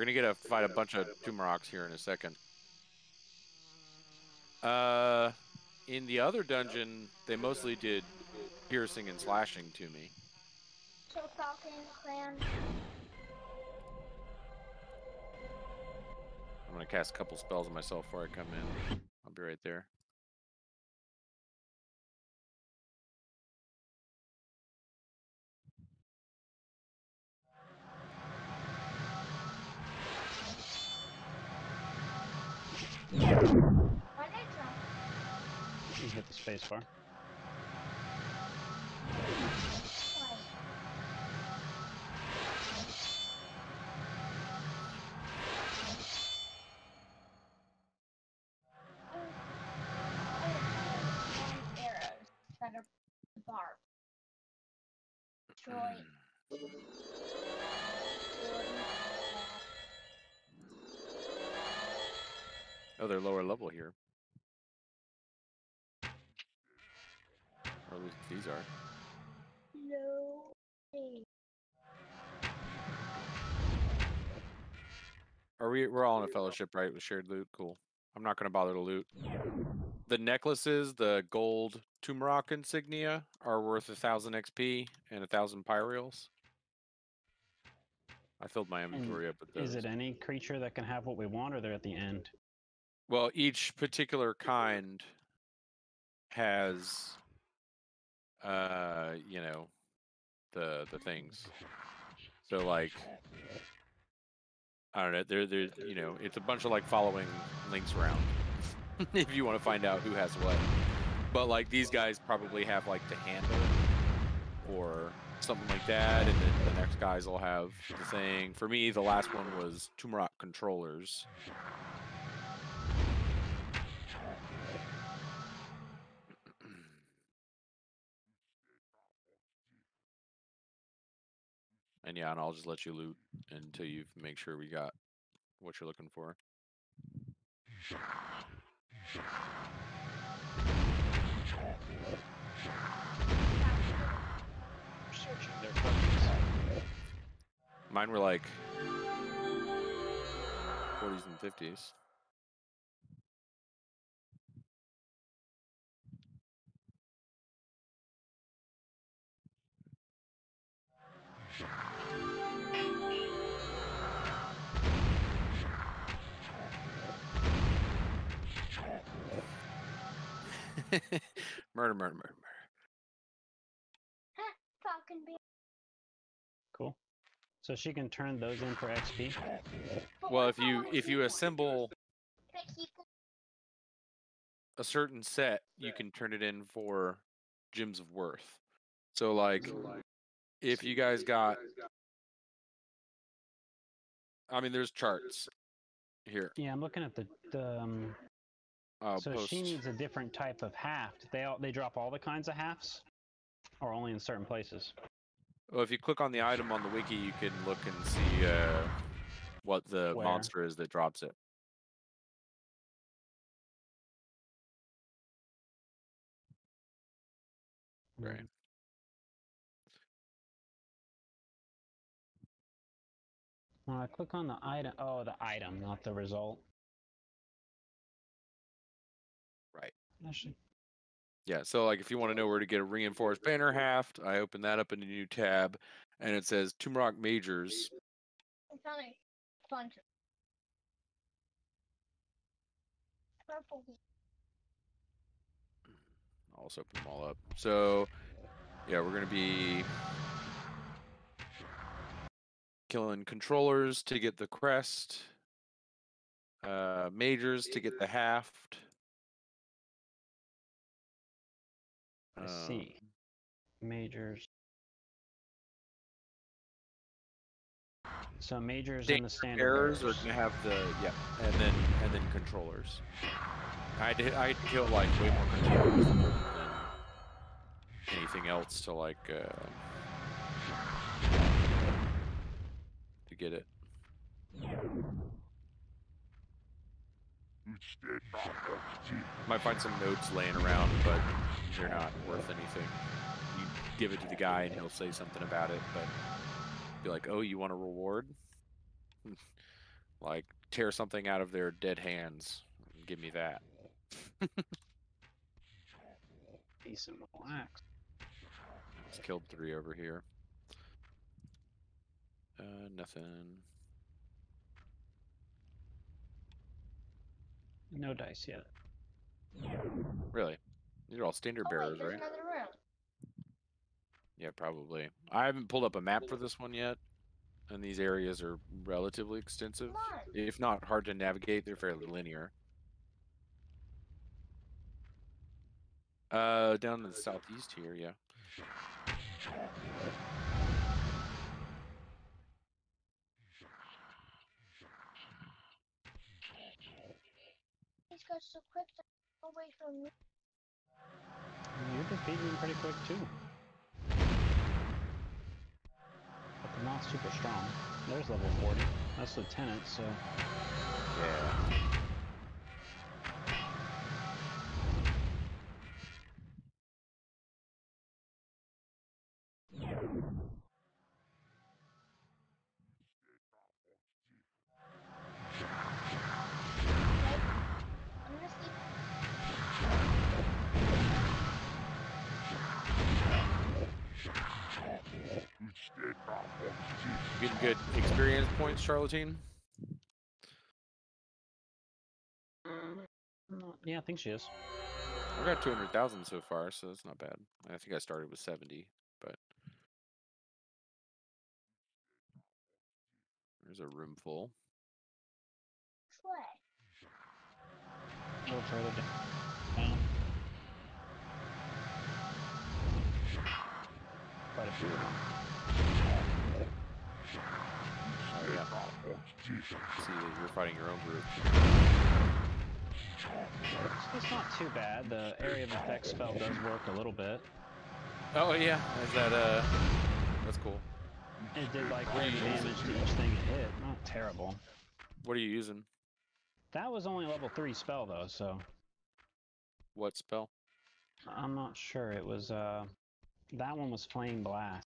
We're going to get to fight a bunch of Tumeroks here in a second. In the other dungeon, they mostly did piercing and slashing to me. Kill Falcon Clan. I'm going to cast a couple spells on myself before I come in. I'll be right there. You hit the space bar. Oh, they're lower level here. Or at least these are. No way. Are we? We're all in a fellowship, right? With shared loot, cool. I'm not gonna bother to loot. The necklaces, the gold Tumerok insignia, are worth 1,000 XP and 1,000 pyreals. I filled my inventory up with those. Is it any creature that can have what we want, or they're at the end? Well, each particular kind has, you know, the things. So like, I don't know. There, you know, it's a bunch of like following links around. If you want to find out who has what. But like these guys probably have like the handle or something like that, and then the next guys will have the thing. For me, the last one was Tumerok controllers. And yeah, and I'll just let you loot until you make sure we got what you're looking for. Searching their purpose. Mine were like 40s and 50s. Murder, murder, murder, murder. Falcon Bee. Cool. So she can turn those in for XP. Well, if you assemble a certain set, you can turn it in for gems of worth. So like, if you guys got, I mean, there's charts here. Yeah, I'm looking at the so post. She needs a different type of haft. They drop all the kinds of hafts, or only in certain places? Well, if you click on the item on the wiki, you can look and see what the monster is that drops it. Right. When I click on the item, oh, the item, not the result. Actually. Yeah, so like if you want to know where to get a reinforced banner haft, I open that up in a new tab, and it says Tumerok Majors. It's on a bunch of purple. I'll also open them all up. So, yeah, we're going to be killing controllers to get the crest, majors to get the haft. I see. Majors. So majors in the standard. Errors are gonna have the and then controllers. I'd kill like way more controllers than anything else to like to get it. Might find some notes laying around, but they're not worth anything. You give it to the guy and he'll say something about it, but be like, oh, you want a reward? Like, tear something out of their dead hands. Give me that. Peace and relax. Just killed 3 over here. Nothing. No dice yet. Really? These are all standard bearers, right? Another room. Yeah, probably. I haven't pulled up a map for this one yet, and these areas are relatively extensive. If not hard to navigate, they're fairly linear. Down in the southeast here, yeah. These guys so quick, they're away from me. You're defeating them pretty quick too. But they're not super strong. There's level 40. That's lieutenant, so... yeah. Getting good experience points, Charlatine? Yeah, I think she is. I've got 200,000 so far, so that's not bad. I think I started with 70, but... there's a room full. A little further down. Quite a few of them. Oh, yeah. See, you're fighting your own group. It's not too bad. The area of effect spell does work a little bit. Oh yeah, is that that's cool. It did like heavy damage to each thing it hit. Not terrible. What are you using? That was only level 3 spell though, so. What spell? I'm not sure. It was that one was Flame Blast.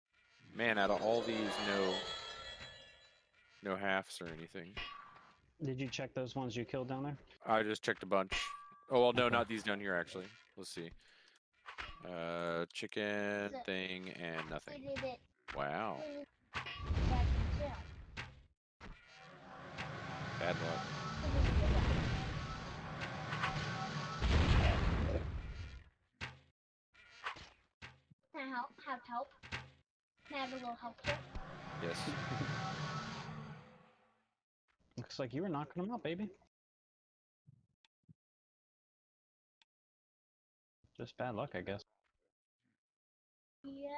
Man, out of all these, no halves or anything. Did you check those ones you killed down there? I just checked a bunch. Oh, well, no, not these down here, actually. Let's see. Chicken, thing, and nothing. Wow. Bad luck. Can I help? Can I have a little help here? Yes. Looks like you were knocking them out, baby. Just bad luck, I guess. Yeah.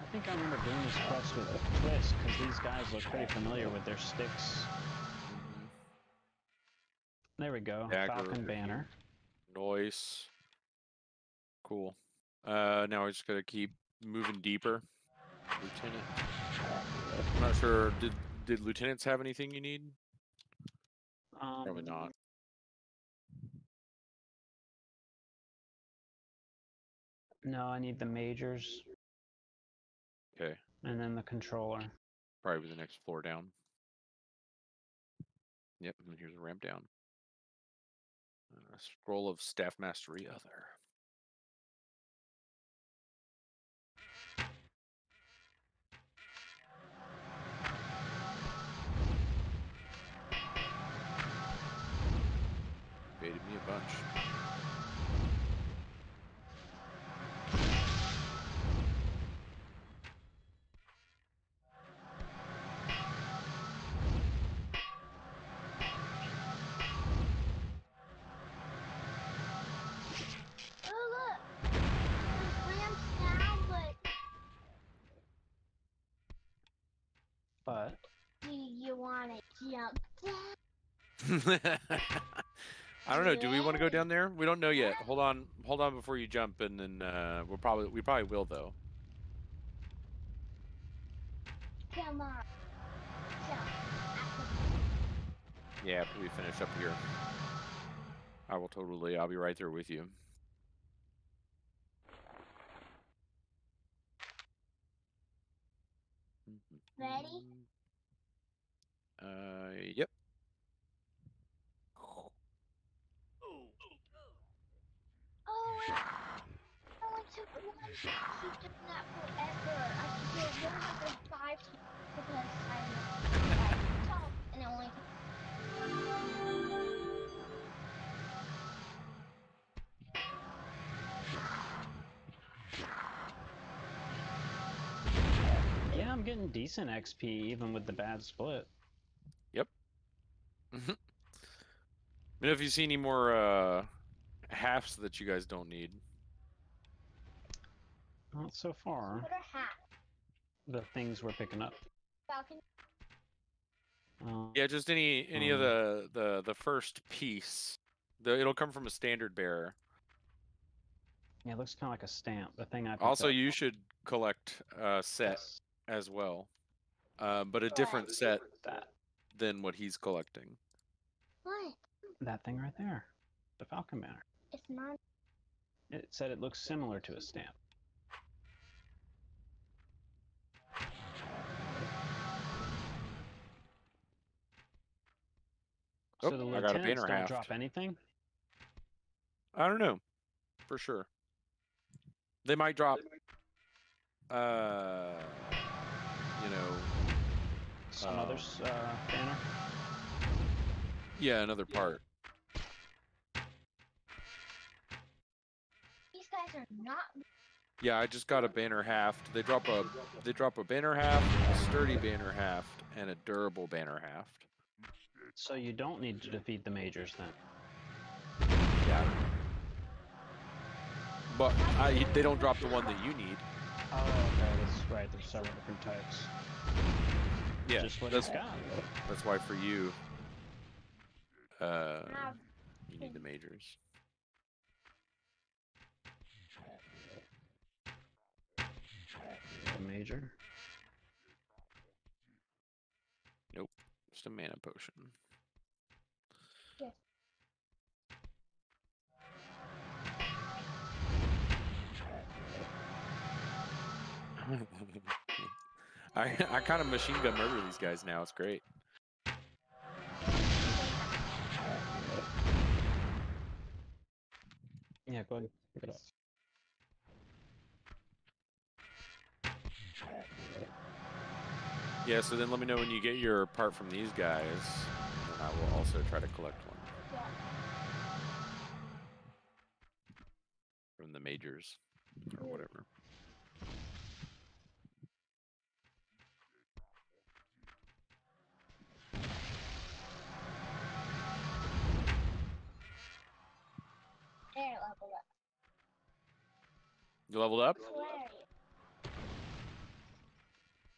I think I remember doing this quest with a twist, because these guys look pretty familiar with their sticks. There we go. Dagger. Falcon Banner. Noise. Cool. Now we're just gonna keep moving deeper. Lieutenant. I'm not sure. Did lieutenants have anything you need? Probably not. No, I need the majors. Okay. And then the controller. Probably the next floor down. Yep. And here's a ramp down. Scroll of Staff Mastery. Other. Baited me a bunch. Oh look, there's ramps down, but do you want to jump down? I don't know. Do we want to go down there? We don't know yet. Hold on before you jump, and then we probably will though. Come on. Jump. Yeah, after we finish up here, I will totally. I'll be right there with you. Ready? Yep. Oh, I want to go on. She's doing that forever. I can do it like 5 times because I'm top and I only. Yeah, I'm getting decent XP even with the bad split. Yep. Mm-hmm. I mean, if you see any more halves that you guys don't need. Not so far. What are halves? The things we're picking up. Falcon. Yeah, just any of the first piece. It'll come from a standard bearer. Yeah, it looks kind of like a stamp. The thing I also up. You should collect a set as well, but a different set than what he's collecting. What? That thing right there, the Falcon banner. It's not. It said it looks similar to a stamp. So the lieutenants don't drop anything? I don't know, for sure. They might drop, you know... Some other banner? Yeah, another part. These guys are not... Yeah, I just got a banner haft. They drop a banner haft, a sturdy banner haft, and a durable banner haft. So you don't need to defeat the majors then. Yeah. But they don't drop the one that you need. Oh, okay, that's right. There's several different types. Yeah, just what it's got. That's why for you, you need the majors. A major? Nope. Just a mana potion. Yeah. I kind of machine gun murder these guys now. It's great. Yeah, go ahead. Pick it up. Yeah, so then let me know when you get your part from these guys, and I will also try to collect one. Yeah. From the majors, or whatever. They're leveled up. You leveled up?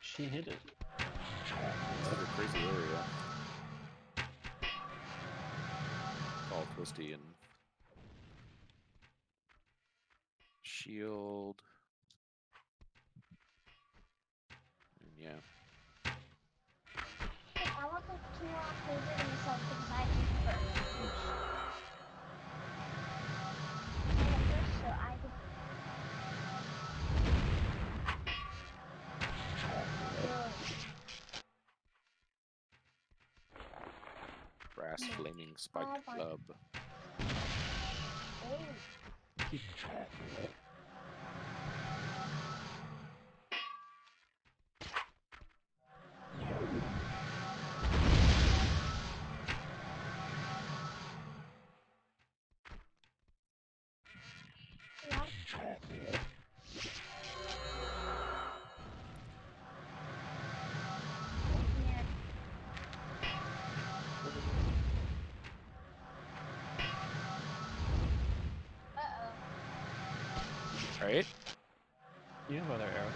She hit it. That's a crazy area. All twisty and shield. And yeah. Hey, I want to turn off laser myself inside you first. So I can. Brass Flaming Spiked Club. Right? You have other arrows.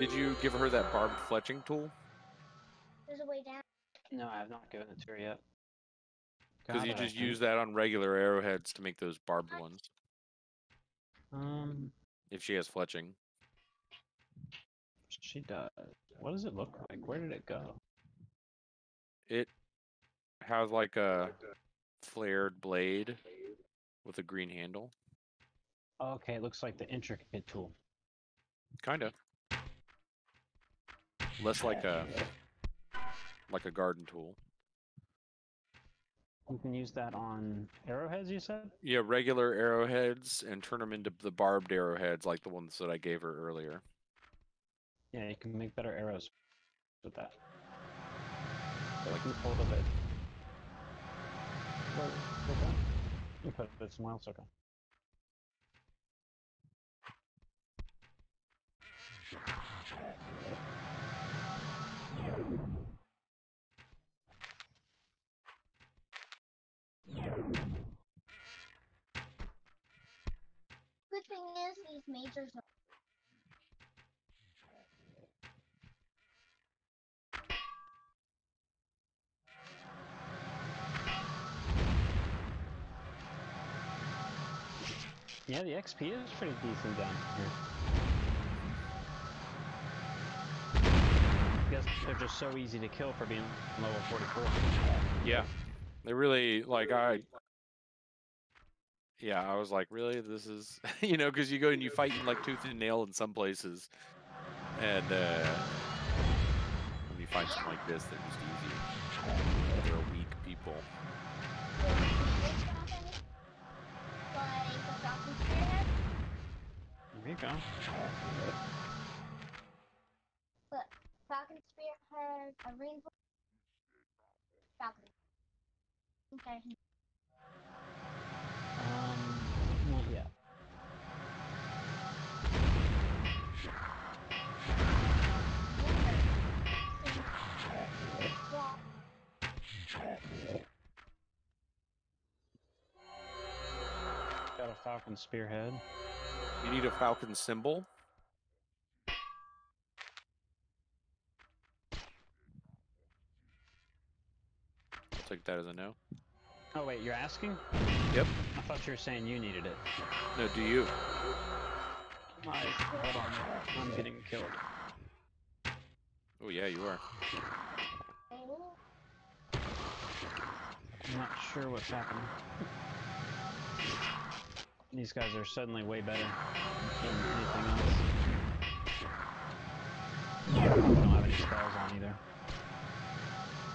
Did you give her that barbed fletching tool? There's a way down. No, I have not given it to her yet. Because you just use that on regular arrowheads to make those barbed ones. If she has fletching. She does. What does it look like? Where did it go? It has like a flared blade with a green handle. Okay, it looks like the intricate tool. Kind of. Less like a garden tool. You can use that on arrowheads, you said? Yeah, regular arrowheads, and turn them into the barbed arrowheads like the ones that I gave her earlier. Yeah, you can make better arrows with that. So I can pull the lid. You put it somewhere else, okay. Good thing is these majors are yeah, the XP is pretty decent down here. I guess they're just so easy to kill for being level 44. Yeah. They really, like, I was like, really? This is, you know, because you go and you fight like tooth and nail in some places. And when you find something like this, they're just easy. They're weak people. There you go. Look, Falcon Spear has a rainbow. Falcon. Okay. Not yet. Got a Falcon Spearhead. You need a Falcon Symbol? I'll take that as a no. Oh wait, you're asking? Yep. I thought you were saying you needed it. No, do you? Nice. Hold on, I'm getting killed. Oh yeah, you are. I'm not sure what's happening. These guys are suddenly way better than anything else. I don't have any spells on either.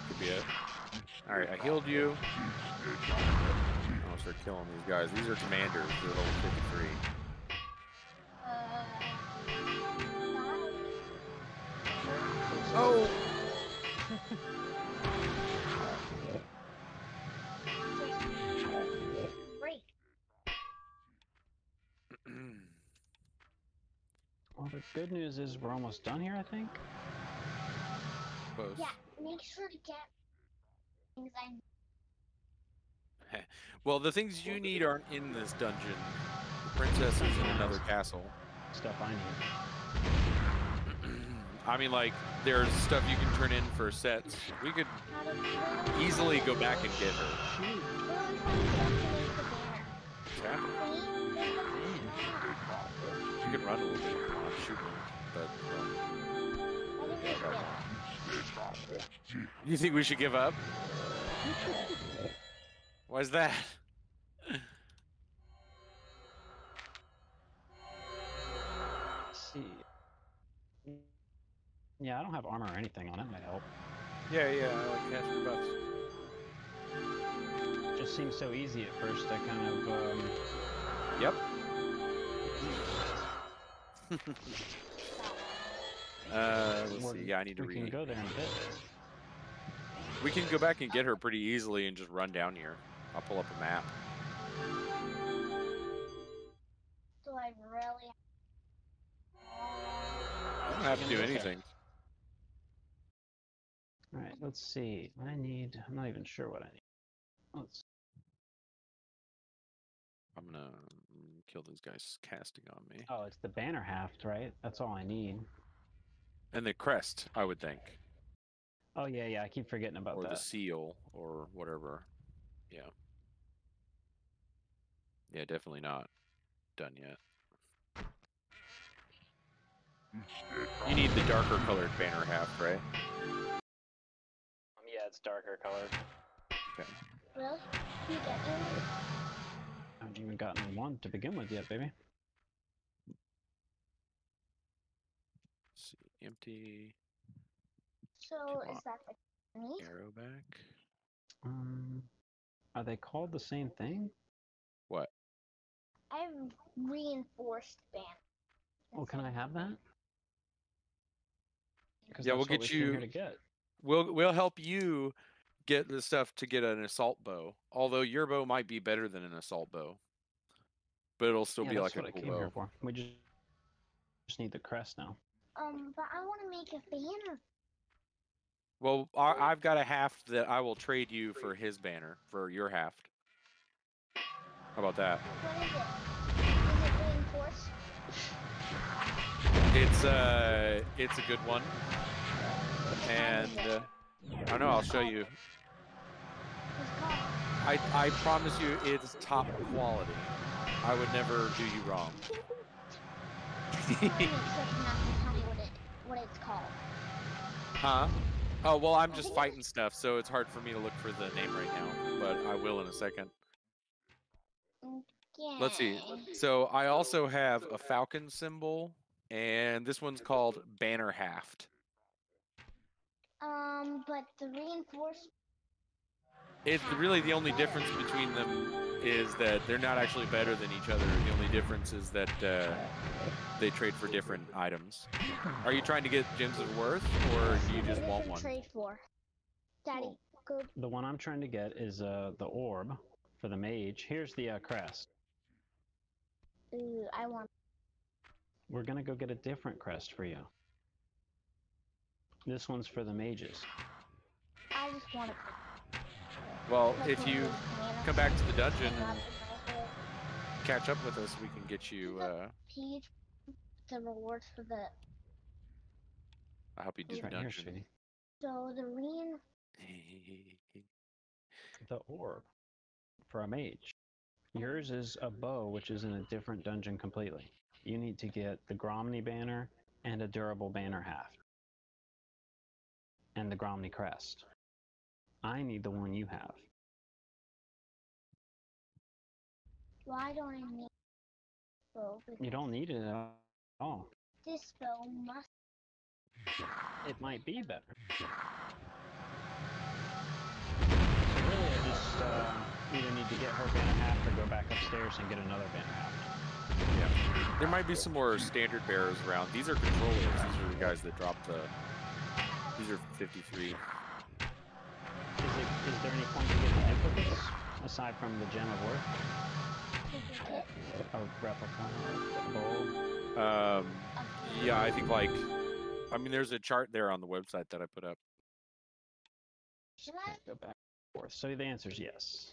Could be it. Alright, I healed you. I'm gonna start killing these guys. These are commanders. They're level 53. Oh! Well, the good news is we're almost done here, I think. Close. Yeah, make sure to get things I well, the things you need aren't in this dungeon. The princess is in another castle. Stuff I need. I mean, like, there's stuff you can turn in for sets. We could easily go back and get her. She can run a little bit. Shoot me, but you think we should give up? Why's that? See. Yeah, I don't have armor or anything on it. Might help. Yeah, yeah, I like casting buffs. It just seems so easy at first. I kind of. Yep. Let's see. Yeah, I need to read. We can go there in a bit. We can go back and get her pretty easily and just run down here. I'll pull up a map. Do I really? I don't have to do anything. All right, let's see. I need. I'm not even sure what I need. Let's. See. I'm gonna kill these guys casting on me. Oh, it's the banner haft, right? That's all I need. And the crest, I would think. Oh yeah, yeah. I keep forgetting about that. Or the seal, or whatever. Yeah. Yeah, definitely not done yet. You need the darker colored banner haft, right? Yeah, it's darker colored. Okay. Well, you get one. I haven't even gotten one to begin with yet, baby. Let's see, empty. So is that me? Arrow back. Are they called the same thing? What? I have reinforced band. Well, can I have that? Yeah, we'll get you. We'll help you get the stuff to get an assault bow. Although your bow might be better than an assault bow, but it'll still be like a cool bow. For. We just need the crest now. But I want to make a banner. Well, I've got a haft that I will trade you for his banner for your haft. How about that? What is it? Is it reinforced? It's a good one, and I know I'll show you. I promise you, it's top quality. I would never do you wrong. Except you're not gonna tell me what it's called. Huh? Oh well, I'm just fighting stuff, so it's hard for me to look for the name right now, but I will in a second. Okay. Let's see. So I also have a falcon symbol. And this one's called Banner Haft. But the reinforced... It's really the only difference between them is that they're not actually better than each other. The only difference is that they trade for different items. Are you trying to get gems of worth, or do you just want one? Trade for. Daddy, go. The one I'm trying to get is the orb for the mage. Here's the crest. Ooh, I want... We're gonna go get a different crest for you. This one's for the mages. I just want to... Well, if you come back to the dungeon and catch up with us, we can get you. The rewards for the. I hope you do the dungeon. So the the orb for a mage. Yours is a bow, which is in a different dungeon completely. You need to get the Gromny banner and a durable banner haft. And the Gromny crest. I need the one you have. Why don't I need a bow? You don't need it at all. This bow must... It might be better. So really, I just either need to get her banner haft or go back upstairs and get another banner haft. Yeah. There might be some more standard bearers around. These are controllers. These are the guys that dropped the... These are 53. Is there any point to getting duplicates? Aside from the gem of worth? A replica? Yeah, I think like... I mean, there's a chart there on the website that I put up. Should I? Go back and forth. So the answer is yes.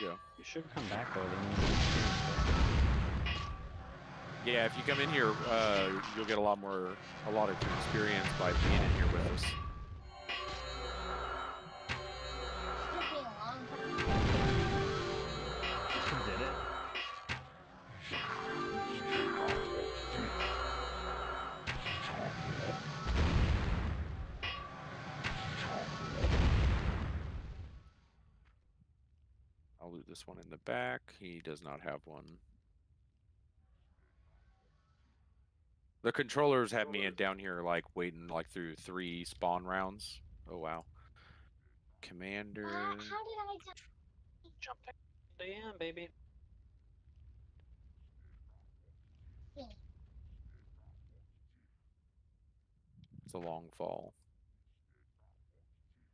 You go. You should come back though. Yeah, if you come in here, you'll get a lot of experience by being in here with us. Did it? Loot this one in the back. He does not have one. The controllers had me in down here like waiting like through 3 spawn rounds. Oh wow. Commander. How did I jump back? Damn, baby. Yeah. It's a long fall.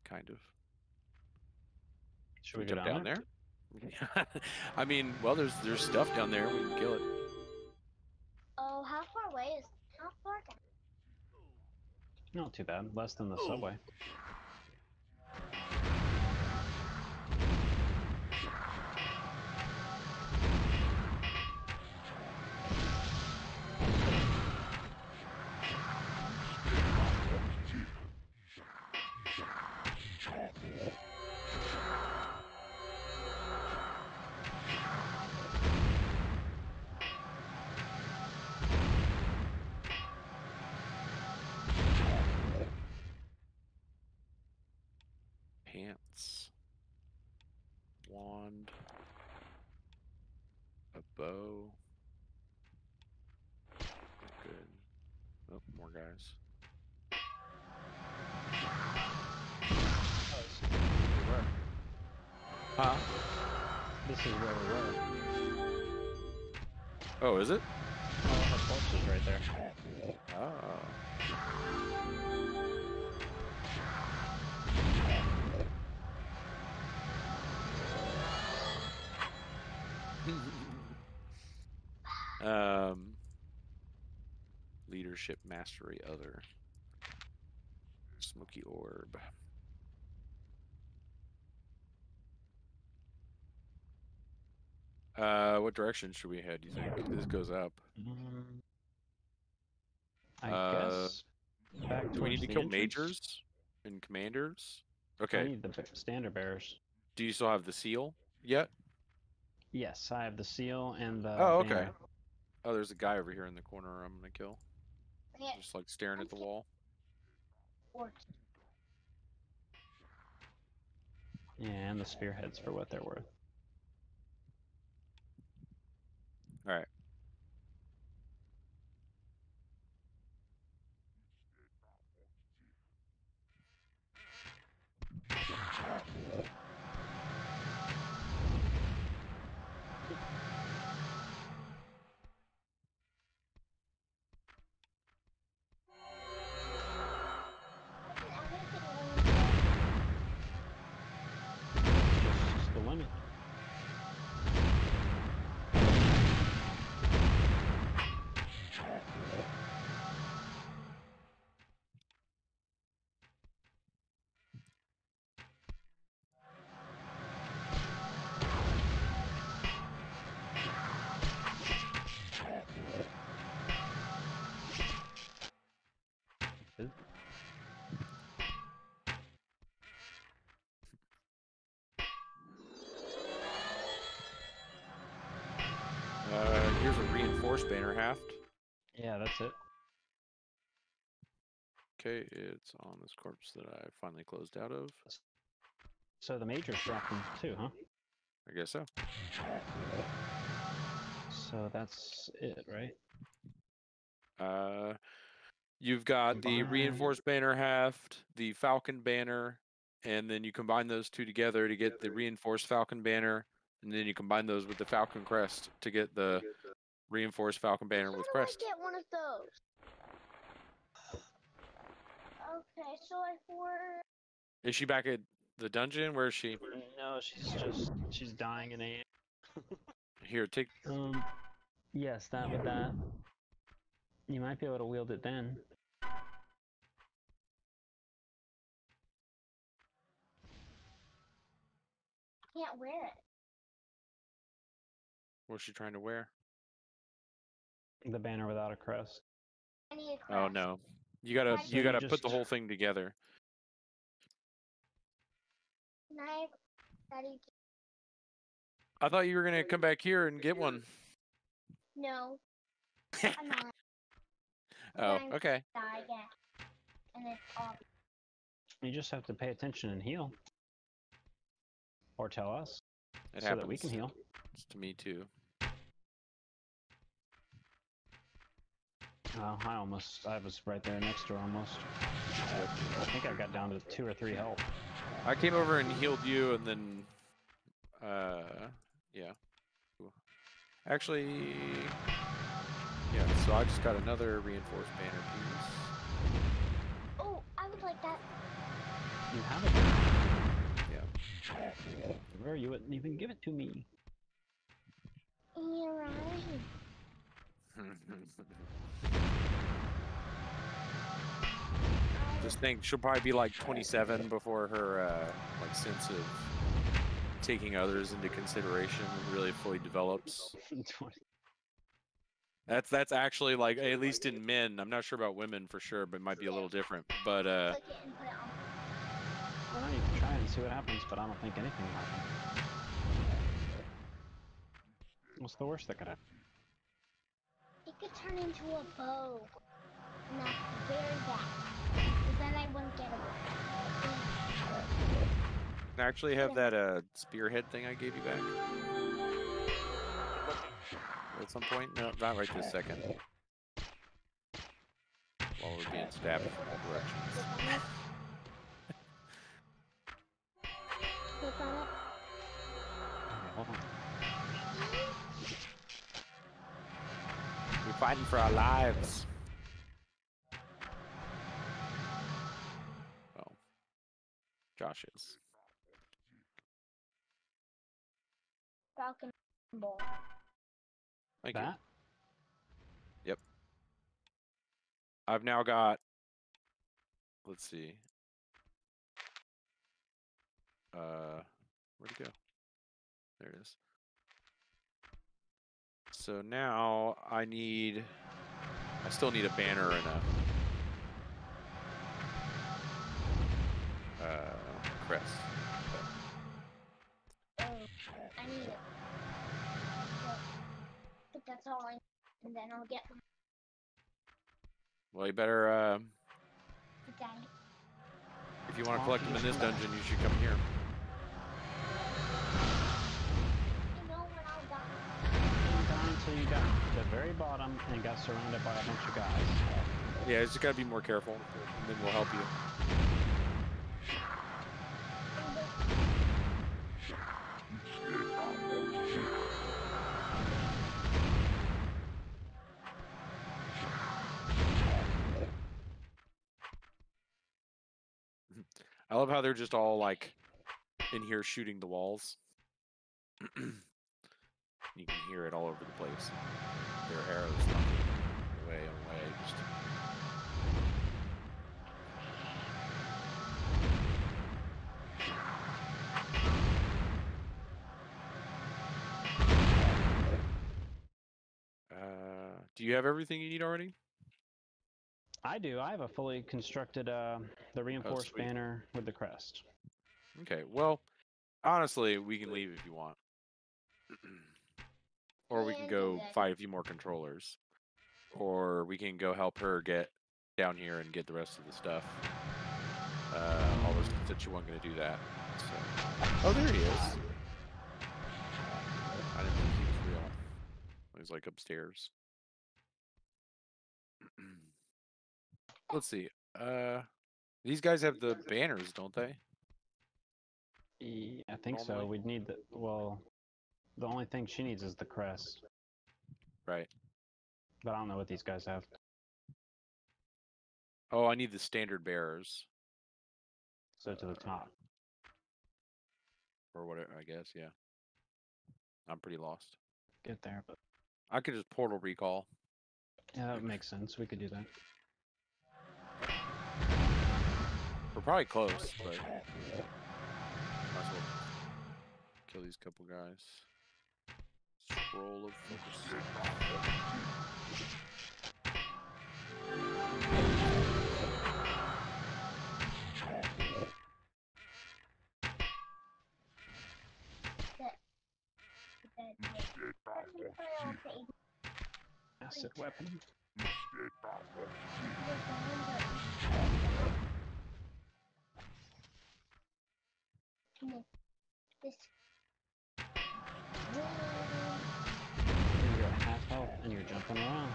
Kind of. Should we jump down there? I mean, well, there's stuff down there. We can kill it. Oh, how far away is? How far? Not too bad. Less than the subway. one, guys. Huh? This is where we were. Oh, is it? Oh, her corpse is right there. Oh. Leadership, mastery, other. Smoky orb. What direction should we head, you think? This goes up. I guess. Back do we need to kill majors and commanders? Okay. I need the standard bearers. Do you still have the seal yet? Yes, I have the seal and the... Oh, okay. Banner. Oh, there's a guy over here in the corner I'm going to kill. Just like staring at the wall. Yeah, and the spearheads for what they're worth. All right. Here's a reinforced banner haft. Yeah, that's it. Okay, it's on this corpse that I finally closed out of. So the major's dropping too, huh? I guess so. So that's it, right? You've got combined. The reinforced banner haft, the falcon banner, and then you combine those two together to get the reinforced falcon banner. And then you combine those with the Falcon Crest to get the reinforced Falcon Banner with Crest. I get one of those. Okay, so Is she back at the dungeon? Where is she? No, she's dying in a. Here, take. Yeah, stop with that. You might be able to wield it then. I can't wear it. What's she trying to wear? The banner without a crest. I need a crest. Oh no! You gotta put the whole thing together. I thought you were gonna come back here and get one. No, I'm not. Oh, okay. You just have to pay attention and heal, or tell us so that we can heal. It's to me too. Oh, I was right there next to her almost. I think I got down to 2 or 3 health. I came over and healed you and then, yeah. Cool. Actually, yeah, so I just got another reinforced banner piece. Oh, I would like that. You have it? Yeah. Where you wouldn't even give it to me. You're right. This thing, she'll probably be like 27 before her like sense of taking others into consideration really fully develops. That's actually like, at least in men. I'm not sure about women for sure, but it might be a little different. But I don't even try and see what happens, but I don't think anything will happen. What's the worst that could happen? It could turn into a bow. And that's very bad. Because then I wouldn't get away. I actually have that spearhead thing I gave you back. At some point? No, not right this second. while we're being stabbed from all directions. We're fighting for our lives. Well, Josh is. Falcon ball. Thank you. Yep. I've now got. Let's see. Where'd it go? There it is. So now I need. I still need a banner and a crest. Oh, I need it. But that's all I need, and then I'll get one. Well, you better. If you want to collect them in this dungeon, you should come here. So you got to the very bottom and got surrounded by a bunch of guys. Yeah, you just gotta be more careful, and then we'll help you. I love how they're just all like in here shooting the walls. You can hear it all over the place. Their arrows coming away and away. Just... do you have everything you need already? I do. I have a fully constructed the reinforced banner with the crest. Okay. Well, honestly, we can leave if you want. Or we can go fight a few more controllers. Or we can go help her get down here and get the rest of the stuff. All those that you weren't going to do that. So. Oh, there he is. I didn't think he was real. He was like upstairs. Let's see. These guys have the banners, don't they? Yeah, I think so. We'd need the... Well... The only thing she needs is the crest. Right. But I don't know what these guys have. Oh, I need the standard bearers. So to the top. Or whatever, I guess, yeah. I'm pretty lost. Get there, but... I could just portal recall. Yeah, that makes sense. We could do that. We're probably close, but... Might as well kill these couple guys. Scroll of focus. Acid weapon. You're at half health and you're jumping around.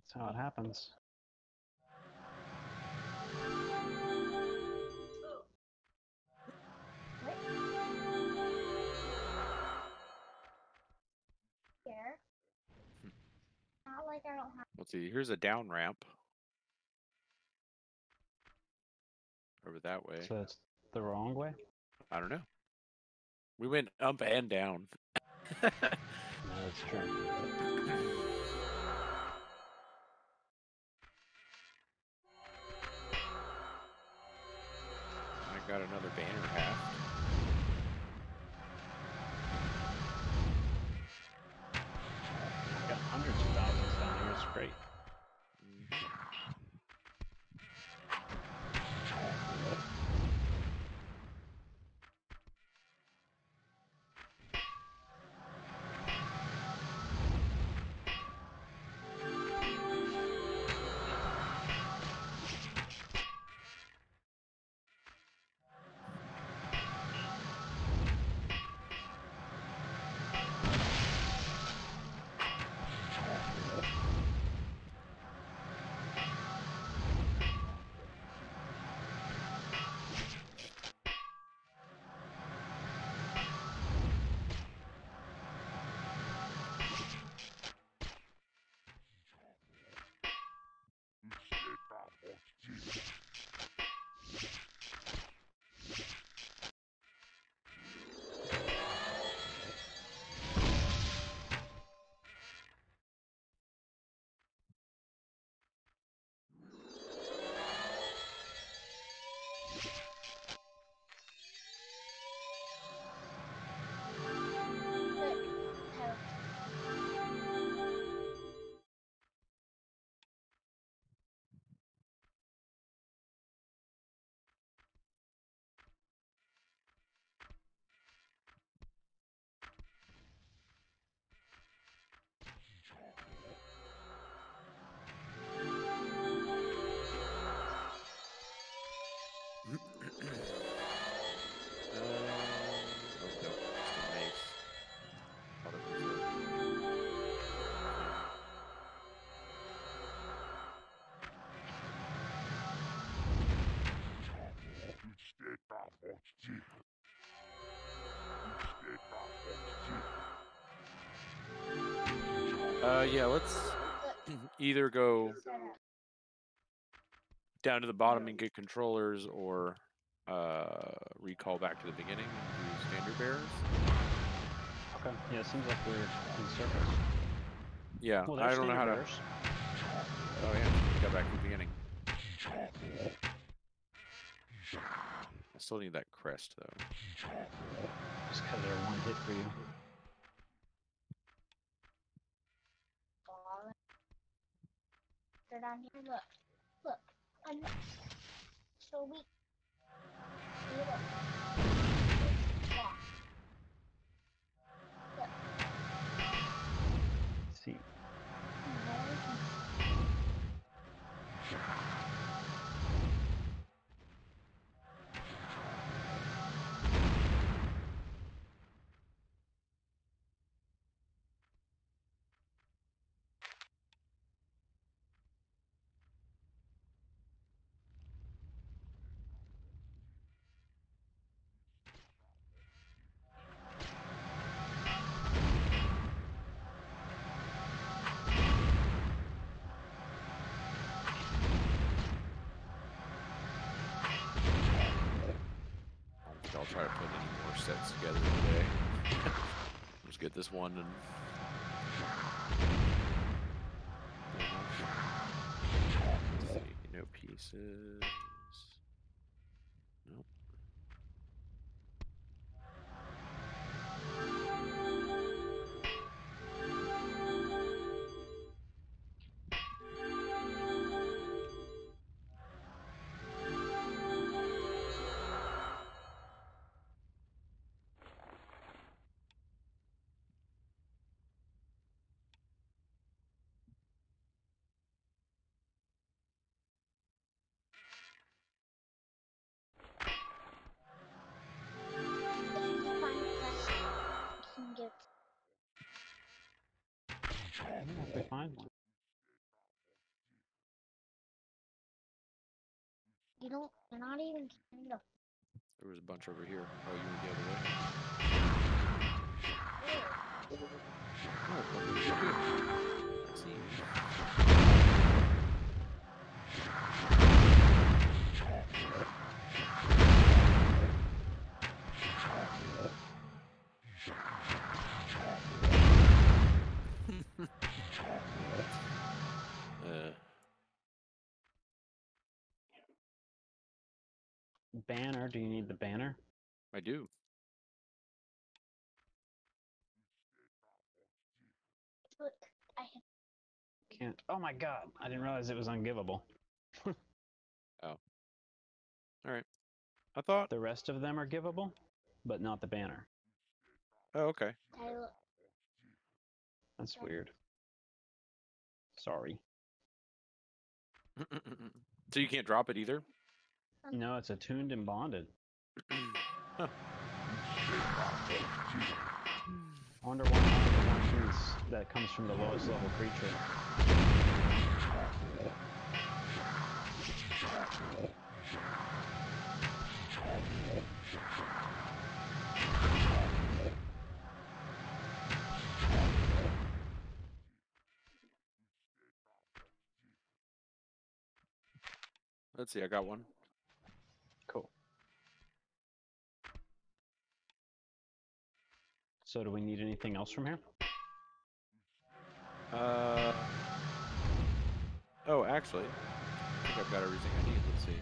That's how it happens. Here. Not like I don't have. Let's see. Here's a down ramp. Over that way. So that's the wrong way? I don't know. We went up and down. No, that's true. I got another banner half. I got hundreds of thousands down here. It's great. Yeah, let's either go down to the bottom and get controllers or recall back to the beginning and do standard bearers. Okay. Yeah, it seems like we're in circles. Yeah, well, I don't know how bearers. To... Oh yeah, go back to the beginning. I still need that crest though. Just because they're one hit for you. They're down here. Look, look. I'm so weak. Look. Look. See. I'll try to put any more sets together today. Let's get this one and... Let's see, no pieces... Nope. I don't know if they find one. You don't, you're not even trying to. There was a bunch over here. Oh, you were the other way. Oh, let's see. Banner, do you need the banner? I do. Look, I can't. Oh my god, I didn't realize it was ungiveable. Oh. All right. I thought the rest of them are giveable, but not the banner. Oh, okay. That's weird. Sorry. So you can't drop it either? No, it's attuned and bonded. Huh. I wonder why that comes from the lowest level creature. Let's see, I got one. Cool. So do we need anything else from here? Oh, actually, I think I've got everything I need. Let's see.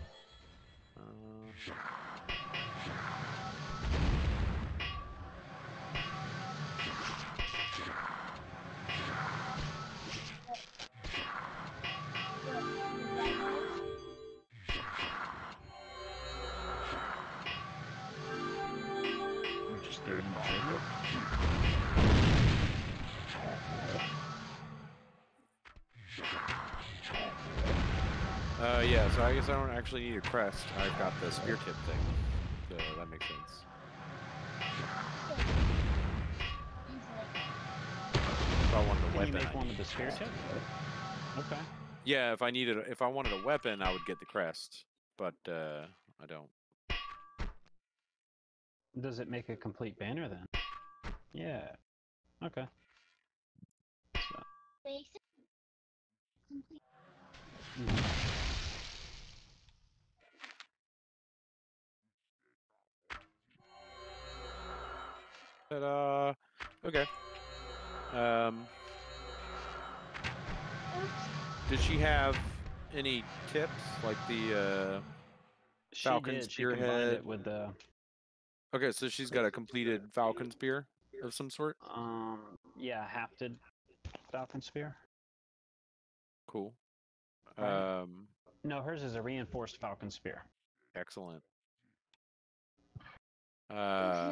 Yeah, so I guess I don't actually need a crest. I've got the spear tip thing, so that makes sense. If I wanted a weapon, you make one with the spear tip? Okay. Yeah, if I needed, if I wanted a weapon, I would get the crest, but I don't. Does it make a complete banner then? Yeah. Okay. So, Ta-da! Okay. Did she have any tips, like the Falcon Spearhead? With the... Okay, so she's got a completed Falcon Spear of some sort? Yeah, hafted Falcon Spear. Cool. No, hers is a reinforced Falcon Spear. Excellent. I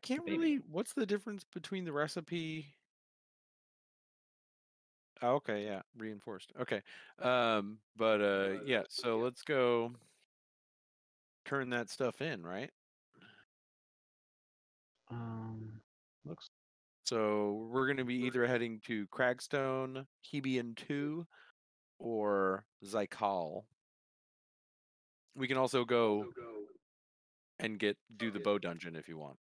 can't really... What's the difference between the recipe... Oh, okay, yeah, reinforced. Okay, but yeah, so let's go turn that stuff in, right? Looks. So we're going to be either heading to Cragstone, Hebeon 2, or Zykal. We can also go and do the bow dungeon if you want.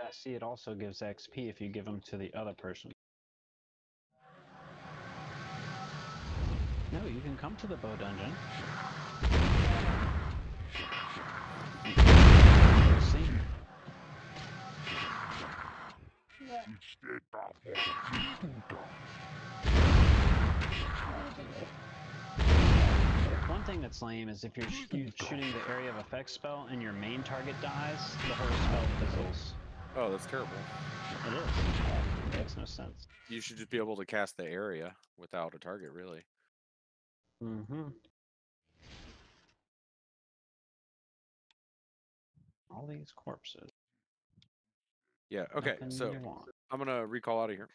I see. It also gives XP if you give them to the other person. No, you can come to the bow dungeon. One thing that's lame is if you're shooting the area of effect spell and your main target dies, the whole spell fizzles. Oh, that's terrible. It is. It makes no sense. You should just be able to cast the area without a target, really. Mm-hmm. All these corpses. Yeah, okay, so I'm going to recall out of here.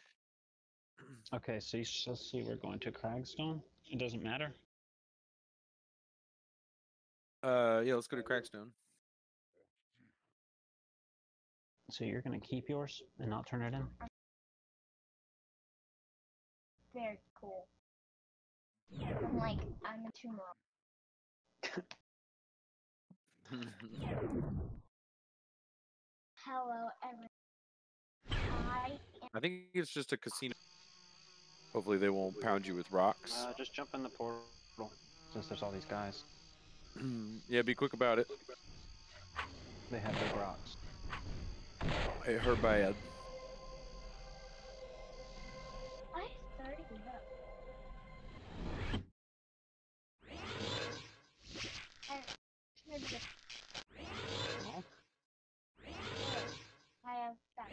Okay, so let's see, we're going to Cragstone. It doesn't matter. Yeah, let's go to Cragstone. So you're going to keep yours and not turn it in? Very cool. I'm like, I'm a Tumerok. Hello, everyone. I think it's just a casino. Hopefully they won't pound you with rocks. Just jump in the portal, since there's all these guys. Yeah, be quick about it. They have big rocks. It hurt my head. I started it up. I have that.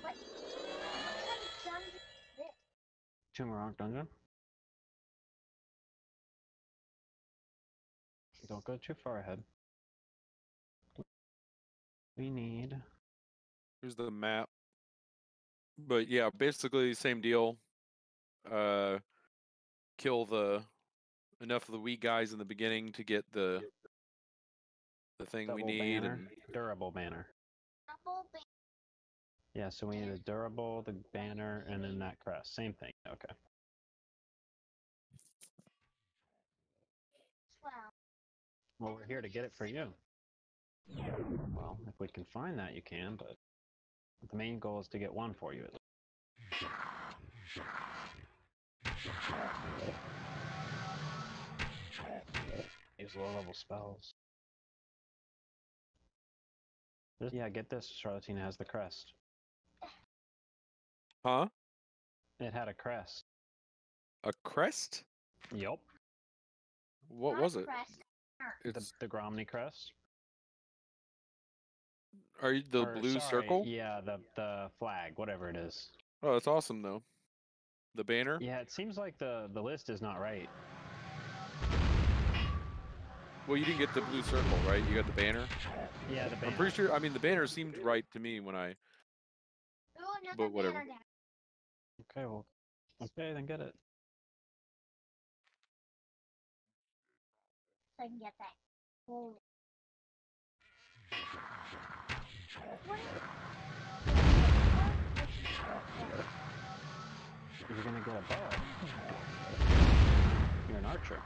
What kind of dungeon is this? Tumerok dungeon. Don't go too far ahead. We need... Here's the map. But yeah, basically same deal. Kill the enough of the weak guys in the beginning to get the thing we need. And... Durable banner. Yeah, so we need a durable, the banner, and then that crest. Same thing. Okay. Well, we're here to get it for you. Well, if we can find that, you can. But the main goal is to get one for you at least. Use low-level spells. Yeah, get this. Charlatine has the crest. Huh? It had a crest. A crest? Yup. What Not was it? Crest. It's the Gromny crest. Are you the blue circle? Yeah, the flag, whatever it is. Oh, that's awesome though. The banner? Yeah, it seems like the list is not right. Well, you didn't get the blue circle, right? You got the banner? Yeah, the banner. I'm pretty sure, I mean, the banner seemed right to me when I... But whatever. Okay, well... Okay, then get it. So I can get that. Holy... You're gonna get a bow. You're an archer.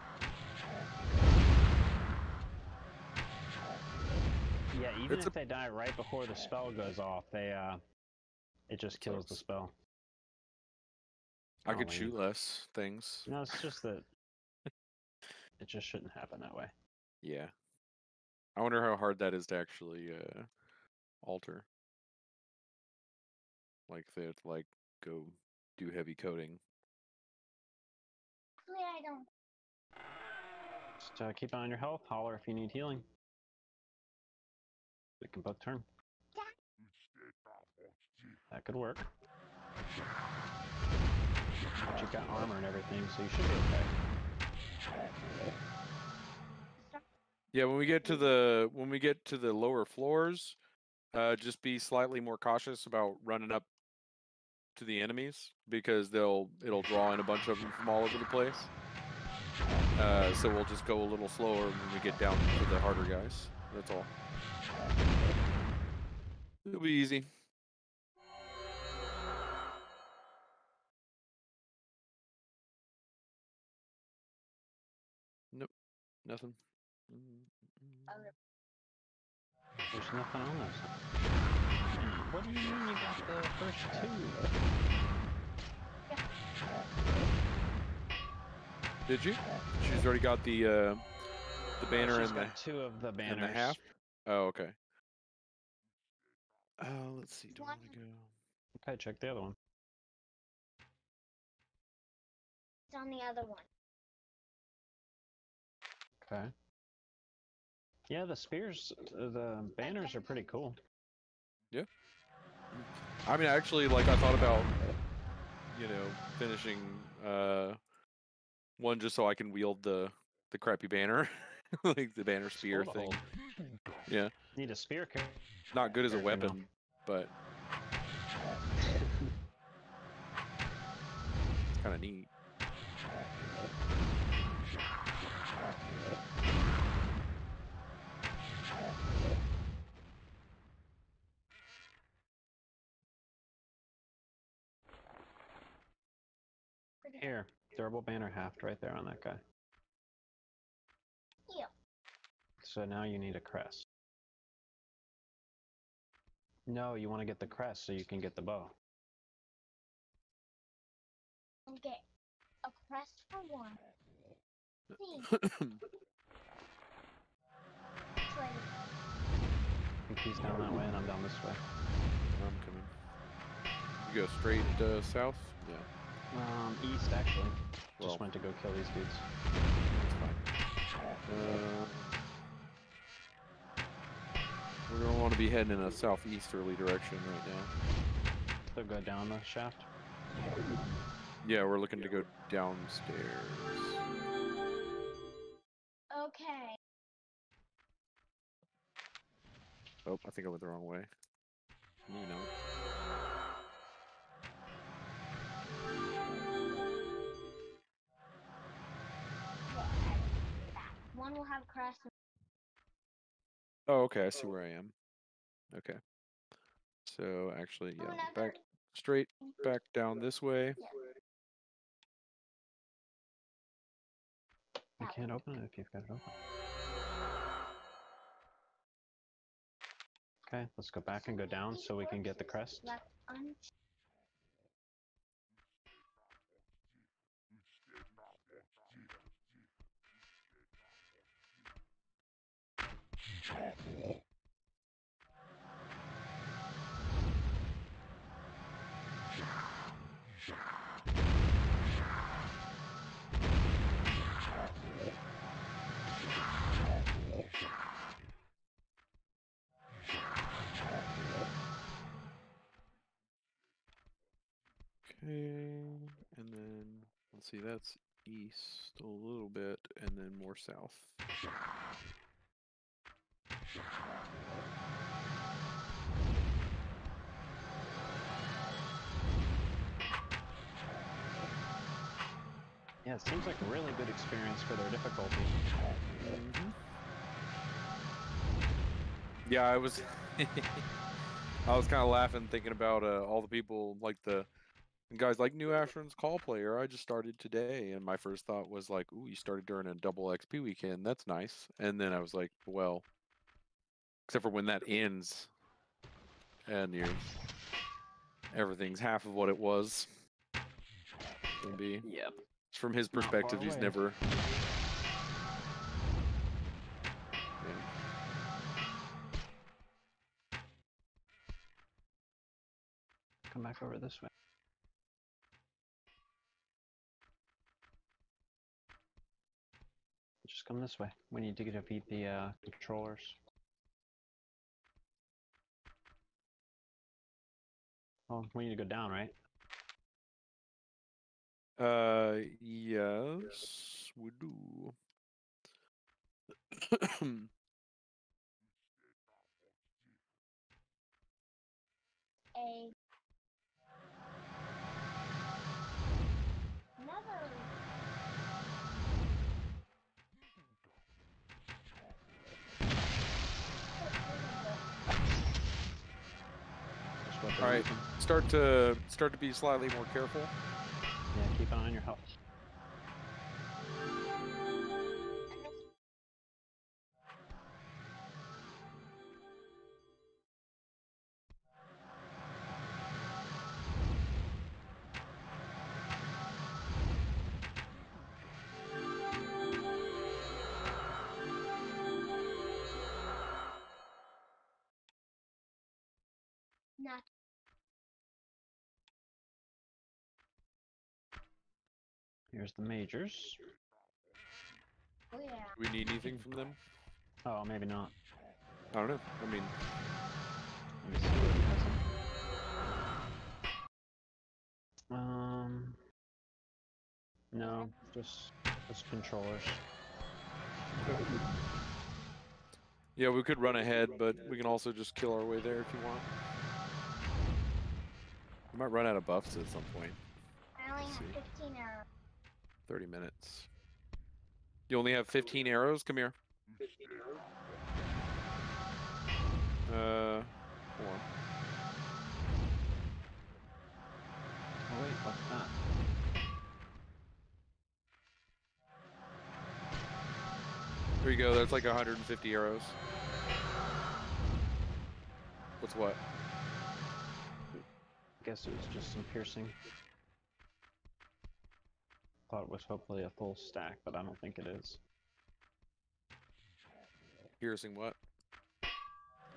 Yeah, even if they die right before the spell goes off, it just kills the spell. I could shoot less things. No, it's just that it just shouldn't happen that way. Yeah. I wonder how hard that is to actually alter. Like they have to like go do heavy coding. I don't. Just keep on your health. Holler if you need healing. We can both turn. That could work. But you've got armor and everything, so you should be okay. Yeah, when we get to the lower floors, just be slightly more cautious about running up to the enemies because it'll draw in a bunch of them from all over the place. So we'll just go a little slower when we get down to the harder guys. That's all. It'll be easy. Nope, nothing. There's nothing on this. What do you mean you got the first two? Did you? She's already got the banner and the two of the banners. And the half. Oh, okay. Let's see. Do I want to go? Okay, check the other one. It's on the other one. Okay. Yeah, the spears, the banners are pretty cool. Yeah. I mean, actually, like, I thought about, you know, finishing one just so I can wield the crappy banner, like the banner spear thing. Yeah. Need a spear. Not good as a weapon, but it's kind of neat. Here, durable banner haft right there on that guy. Yeah. So now you need a crest. No, you want to get the crest so you can get the bow. Okay, a crest for one. I think he's down that way and I'm down this way. I'm coming. You go straight south? Yeah. East, actually. Well, just went to go kill these dudes. That's fine. We're gonna want to be heading in a southeasterly direction right now. So go down the shaft? Yeah, we're looking to go downstairs. Okay. Oh, I think I went the wrong way. You know. One will have crest. Oh, okay. I see where I am. Okay. So actually, yeah, back straight back down this way. You can't open it if you've got it open. Okay, let's go back and go down so we can get the crest. Okay, and then let's see, that's east a little bit and then more south. Yeah, it seems like a really good experience for their difficulty. Yeah, I was kind of laughing thinking about all the people, like the guys like new Asheron's Call player. I just started today, and my first thought was like, "Ooh, you started during a double XP weekend. That's nice." And then I was like, "Well." Except for when that ends, and everything's half of what it was. going to be. Yep. From his perspective, he's never... Come back over this way. Just come this way. We need to get defeat the controllers. Oh, we need to go down, right? Yes, we do. All right, start to be slightly more careful. Yeah, keep an eye on your health. Here's the majors. Oh, yeah. Do we need anything from them? Oh, maybe not. I don't know. I mean... Let me see what he has in. No, just controllers. Okay. Yeah, we could run ahead, but we can also just kill our way there if you want. We might run out of buffs at some point. I only have 15 arrows. 30 minutes. You only have 15 arrows? Come here. 15 arrows? Hold on. Oh, wait, what's that? There you go, that's like 150 arrows. What's what? I guess it was just some piercing. Thought it was hopefully a full stack, but I don't think it is. Piercing what?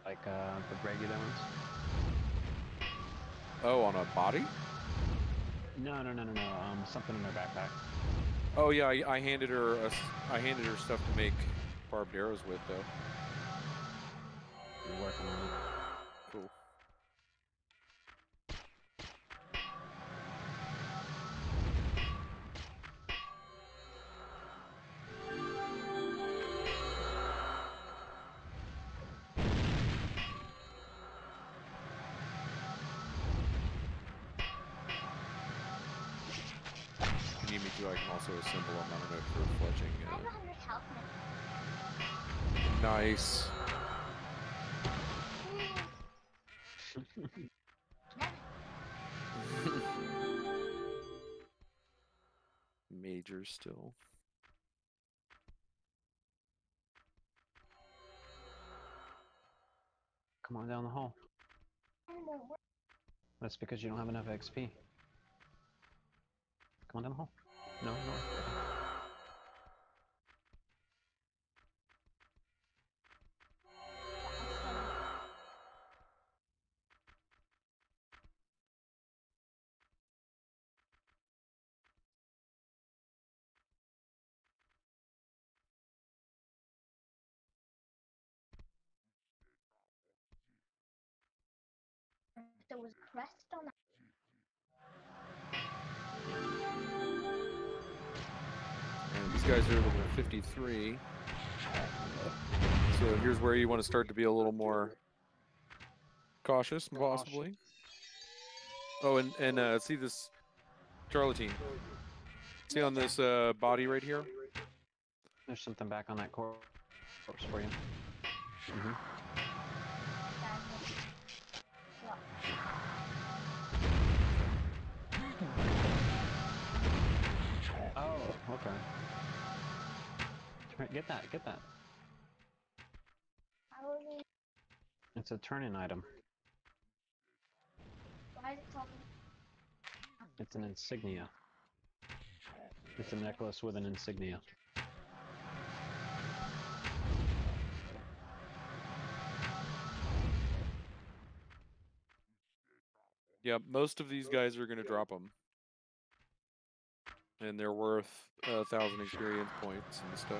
Like the regular ones. Oh, on a body? No. Something in her backpack. Oh yeah, I handed her I handed her stuff to make barbed arrows with though. You're working on it. Cool. I can also assemble them, I don't know, for fletching. I have 100 health now. Nice. Major still. Come on down the hall. That's because you don't have enough XP. Come on down the hall. No. There was a crest on that. These guys are level 53, so here's where you want to start to be a little more cautious, possibly. Oh, and see this Charlatine. See on this body right here? There's something back on that corpse for you. Mm-hmm. Oh, okay. Get that. It's a turn-in item. Why is it called? It's an insignia. It's a necklace with an insignia. Yeah, most of these guys are going to drop them. And they're worth 1,000 experience points and stuff.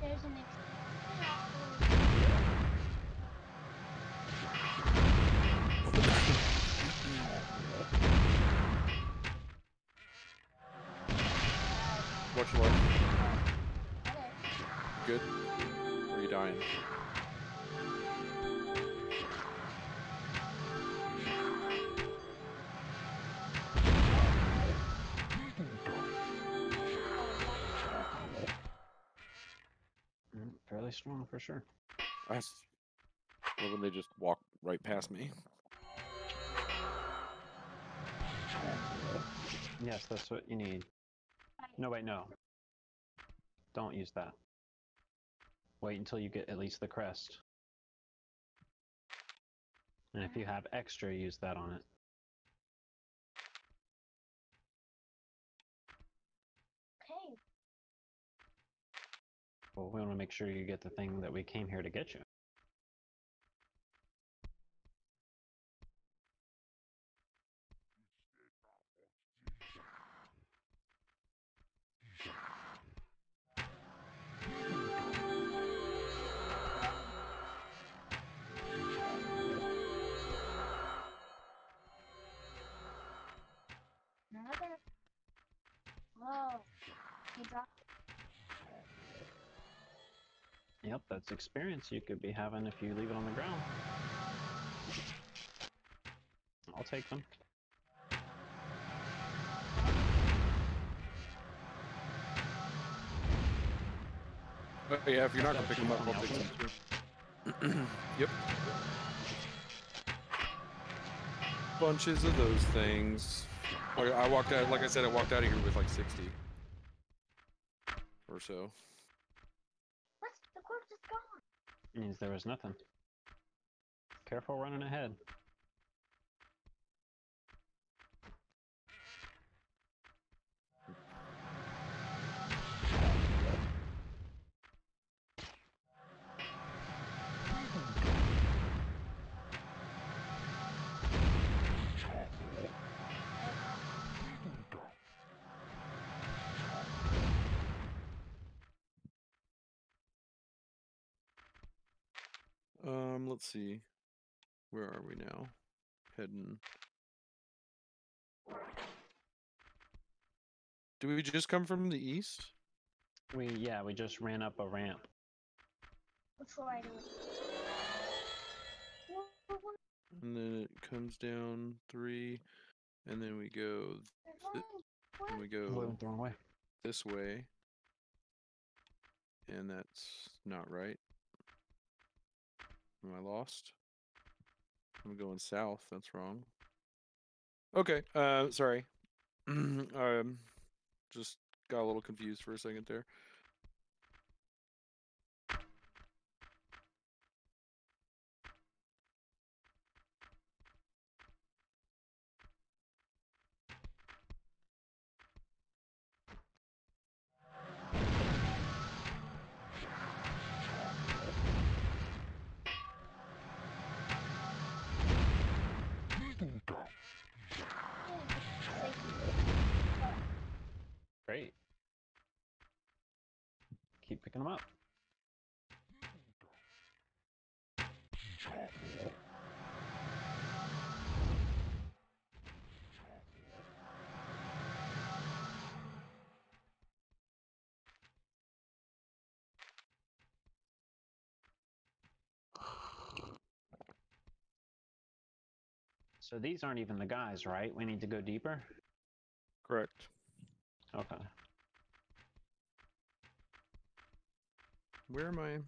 There's an Watch your life. Good? Or are you dying? Fairly strong for sure. Well, then they just walked right past me. Yes, that's what you need. No, wait, no. Don't use that. Wait until you get at least the crest. And if you have extra, use that on it. Okay. Well, we want to make sure you get the thing that we came here to get you. Yep, that's experience you could be having if you leave it on the ground. I'll take them. But yeah, if you're not gonna pick them up, I'll take them too. Yep. Bunches of those things. I walked out, like I said, I walked out of here with like 60 or so. The corpse is gone. It means there was nothing. Careful running ahead. Let's see. Where are we now? Heading. Do we just come from the east? Yeah, we just ran up a ramp. Which way do we? And then it comes down 3, and then we go. We go this way. And that's not right. Am I lost? I'm going south. That's wrong. Okay. Sorry. Just got a little confused for a second there. Great. Keep picking them up. So these aren't even the guys, right? We need to go deeper? Correct. Okay. Where am I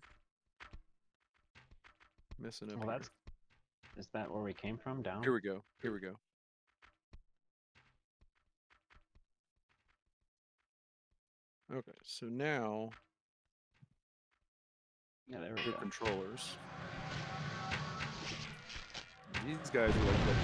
messing up? Well, that's... Is that where we came from? Down? Here we go. Here we go. Okay, so now... Yeah, there we go. They're controllers. These guys are like...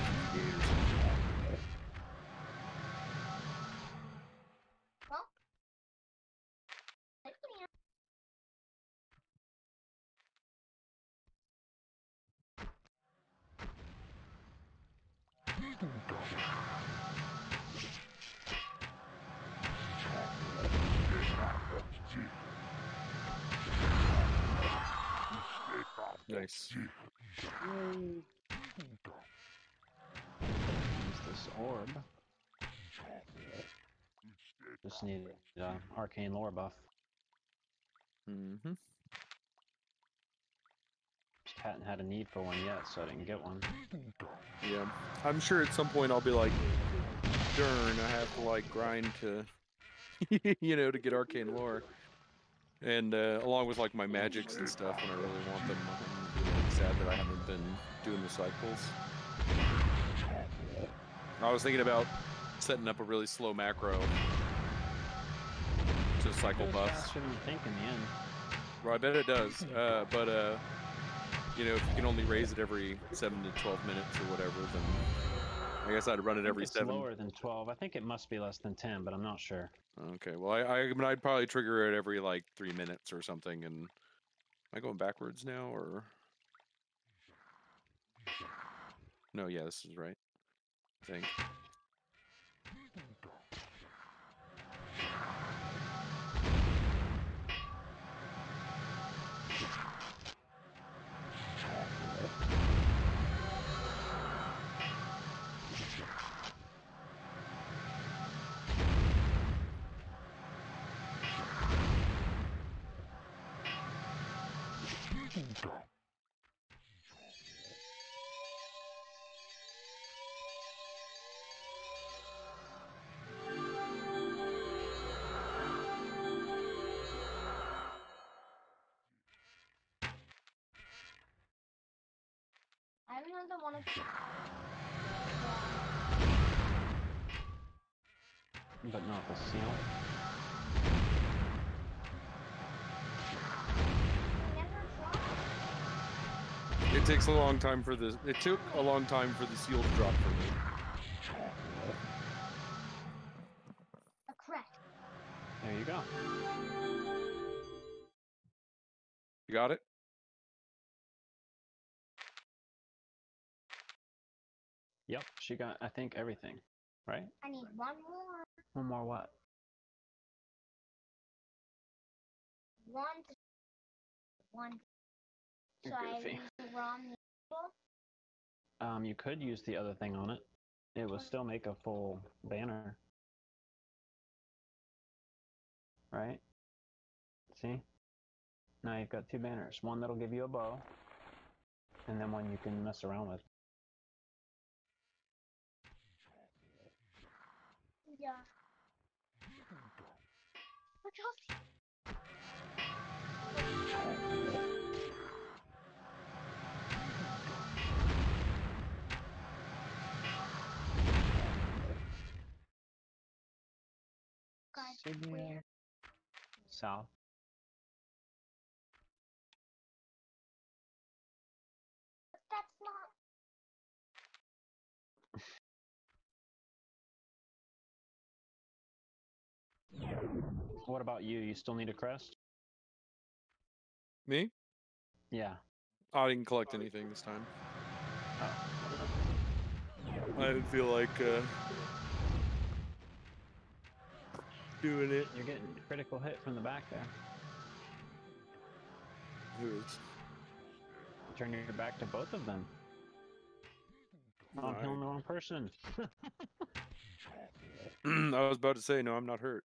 Nice. Use this orb. Just need arcane lore buff. Mm-hmm. Just hadn't had a need for one yet, so I didn't get one. Yeah, I'm sure at some point I'll be like, darn, I have to like grind to, you know, to get arcane lore. And along with like my magics and stuff when I really want them. I'm really sad that I haven't been doing the cycles. I was thinking about setting up a really slow macro to cycle buffs. Shouldn't think in the end. Well, I bet it does. But you know, if you can only raise it every 7 to 12 minutes or whatever, then I guess I'd run it every 7. It's lower than 12. I think it must be less than 10, but I'm not sure. Okay. Well, I mean, I'd probably trigger it every like 3 minutes or something. And am I going backwards now, or no? Yeah, this is right. I think. But not the seal. It takes a long time for this. It took a long time for the seal to drop for me. A crack. There you go. You got it? Yep, she got, I think, everything, right? I need one more. One more what? One. So I need to run the table? You could use the other thing on it. It will still make a full banner. Right? See? Now you've got two banners. One that'll give you a bow, and then one you can mess around with. Yeah. Sydney. South. But that's not. What about you? You still need a crest? Me? Yeah. I didn't collect anything this time. Oh. I didn't feel like doing it. You're getting a critical hit from the back there. Who is? Turn your back to both of them. Oh, I'm killing the wrong person. I was about to say, no, I'm not hurt.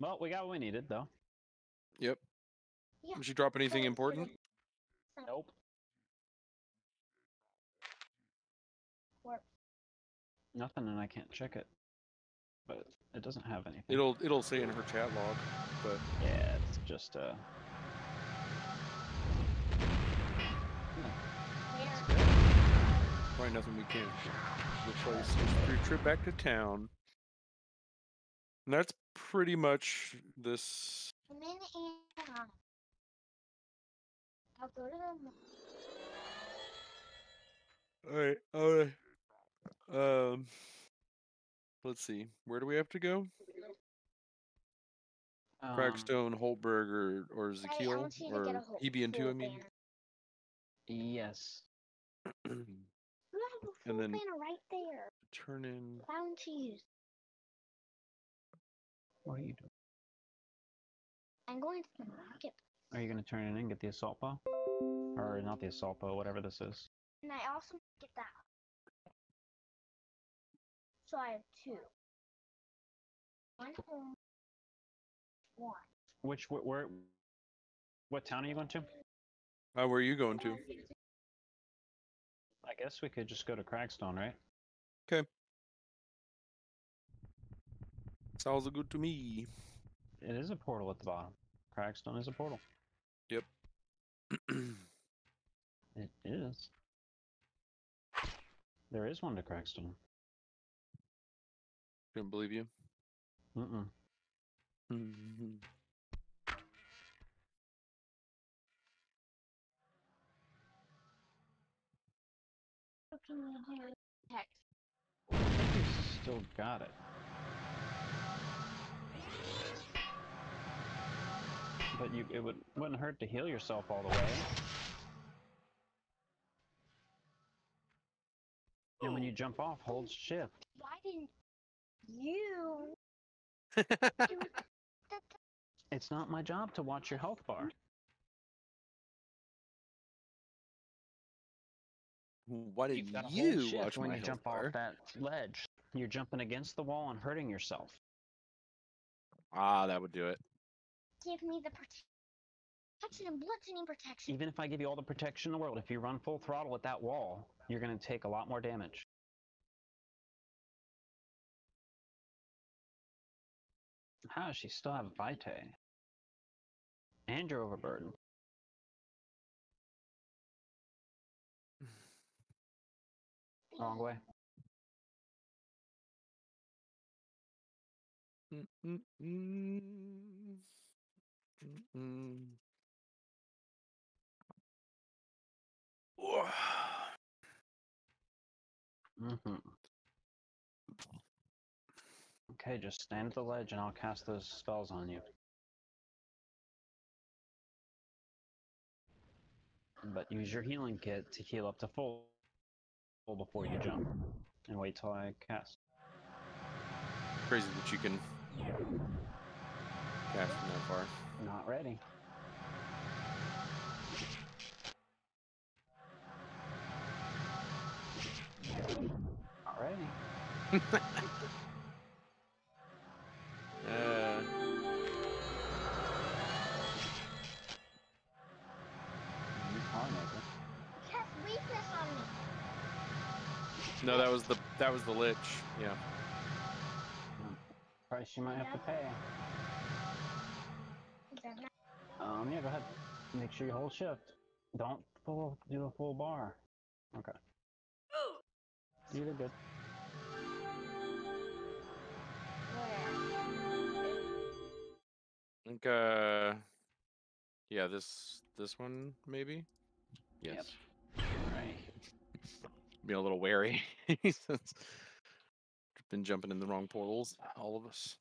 Well, we got what we needed, though. Yep. Yeah. Did she drop anything important? Nope. Nothing, and I can't check it. But it doesn't have anything. It'll say in her chat log, but... Yeah, it's just, Probably nothing we can't replace. Just your trip back to town. And that's pretty much this. I'm in Anna. I'll go to the. Alright, let's see. Where do we have to go? Cragstone, Holtberg, or Zykal, or Hebeon 2, I mean. Yes. And then right there. Turn in. Found to use. What are you doing? I'm going to the marketplace. Are you going to turn it in and get the assault bow? Or not the assault bow, whatever this is. And I also get that. So I have two. One. Which, where, what town are you going to? Where are you going to? I guess we could just go to Cragstone, right? Okay. Sounds good to me. It is a portal at the bottom. Cragstone is a portal. Yep. It is. There is one to Cragstone. Couldn't believe you. Mm-mm. Mm-hmm. What can we do with the text? I think we still got it. But you, it wouldn't hurt to heal yourself all the way. And when you jump off, hold shift. Why didn't you? It's not my job to watch your health bar. Why did you watch when you jump off that ledge? You're jumping against the wall and hurting yourself. Ah, that would do it. Give me the protection and bludgeoning protection. Even if I give you all the protection in the world, if you run full throttle at that wall, you're going to take a lot more damage. How does she still have Vitae? And you're overburdened. Wrong way. Okay, just stand at the ledge and I'll cast those spells on you. But use your healing kit to heal up to full before you jump. And wait till I cast. Crazy that you can cast from that far. Not ready. Not ready. No, that was the lich. Yeah. Price you might have to pay. Yeah, go ahead. Make sure you hold shift. Don't do the full bar. Okay. You did good. I think yeah, this one maybe? Yes. Yep. Right. Be a little wary. Been jumping in the wrong portals, all of us.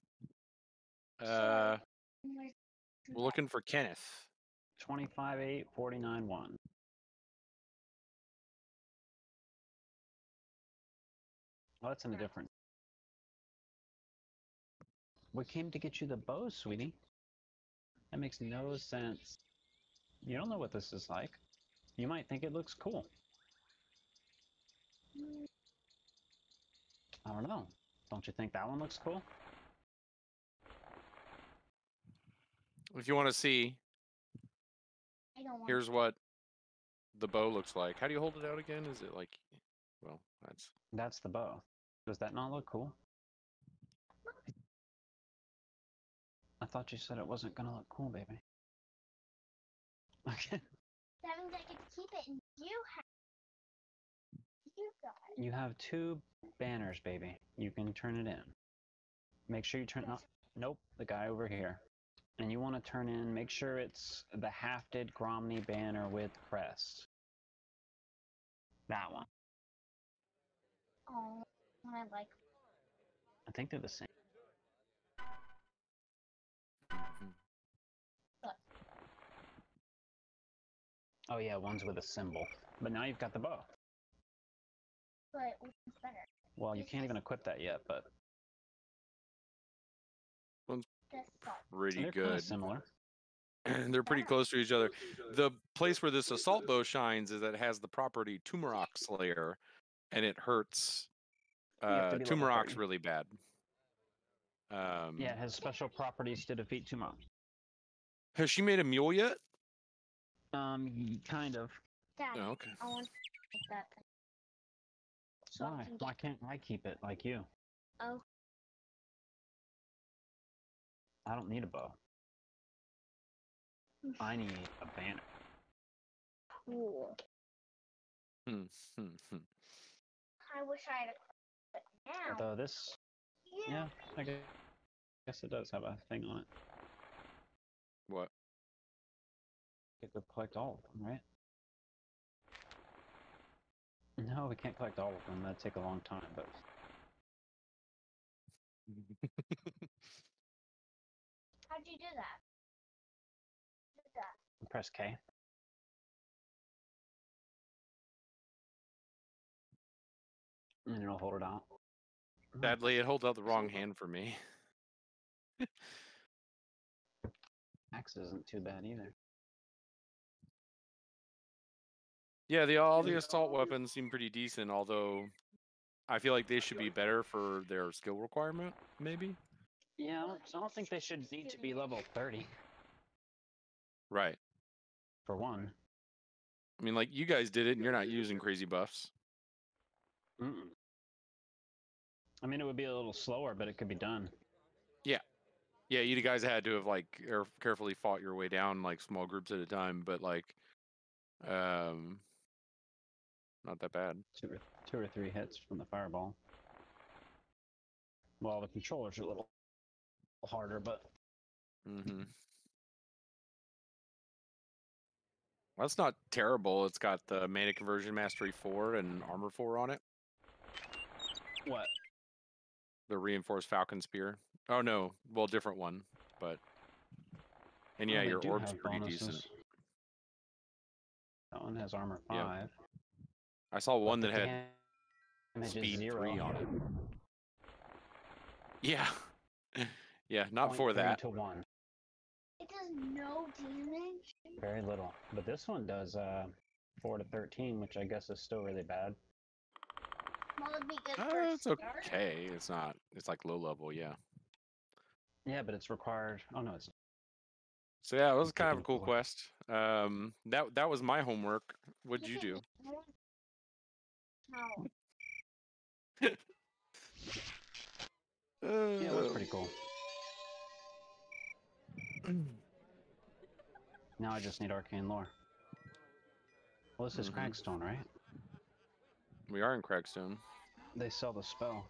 We're looking for Kenneth. 25-8-49-1. Oh, that's in a different. We came to get you the bow, sweetie. That makes no sense. You don't know what this is like. You might think it looks cool. I don't know. Don't you think that one looks cool? If you want to see, here's what the bow looks like. How do you hold it out again? Is it like, well, that's the bow. Does that not look cool? I thought you said it wasn't gonna look cool, baby. Okay. That means I could keep it, and you have. You have two banners, baby. You can turn it in. Make sure you turn up. Nope, the guy over here. And you want to turn in, make sure it's the hafted Gromny banner with crest. That one. Oh, I like. I think they're the same. Oh yeah, one's with a symbol. But now you've got the bow. But which one's better? Well, you can't even equip that yet, but one's pretty good. Similar. They're pretty close to each other. The place where this assault bow shines is that it has the property Tumerok Slayer, and it hurts Tumeroks really bad. Yeah, it has special properties to defeat Tumerok. Has she made a mule yet? Kind of. Dad, oh, okay. I want to keep that thing. So why? Why can't I keep it like you? Oh. I don't need a bow. I need a banner. Cool. I wish I had a cross, but now. Although this, yeah, I guess it does have a thing on it. What? Get to collect all of them, right? No, we can't collect all of them. That'd take a long time, but. How'd you do that? Press K. And it'll hold it out. Sadly, it holds out the wrong hand for me. Axe isn't too bad either. Yeah, all the assault weapons seem pretty decent, although I feel like they should be better for their skill requirement, maybe? Yeah, I don't think they should need to be level 30. Right. For one. I mean, like, you guys did it, and you're not using crazy buffs. Mm-mm. I mean, it would be a little slower, but it could be done. Yeah. Yeah, you guys had to have, like, carefully fought your way down, like, small groups at a time, but, like, not that bad. Two or three hits from the fireball. Well, the controllers are a little harder, but... Mm-hmm. Well, it's not terrible. It's got the Mana Conversion Mastery 4 and Armor 4 on it. What? The Reinforced Falcon Spear. Oh, no. Well, different one. But. And yeah, your orb's pretty decent. That one has Armor 5. Yeah. I saw one that had Speed 3 on it. Yeah. Yeah, not for that. To one. It does no damage? Very little. But this one does 4 to 13, which I guess is still really bad. Well, it'd be good for it's okay. It's not. It's like low level, yeah. Yeah, but it's required. Oh, no, it's not. So, yeah, it was kind of a cool quest. That was my homework. What'd you do? No. Yeah, it was pretty cool. Now I just need arcane lore. Well, this is Cragstone, right? We are in Cragstone. They sell the spell.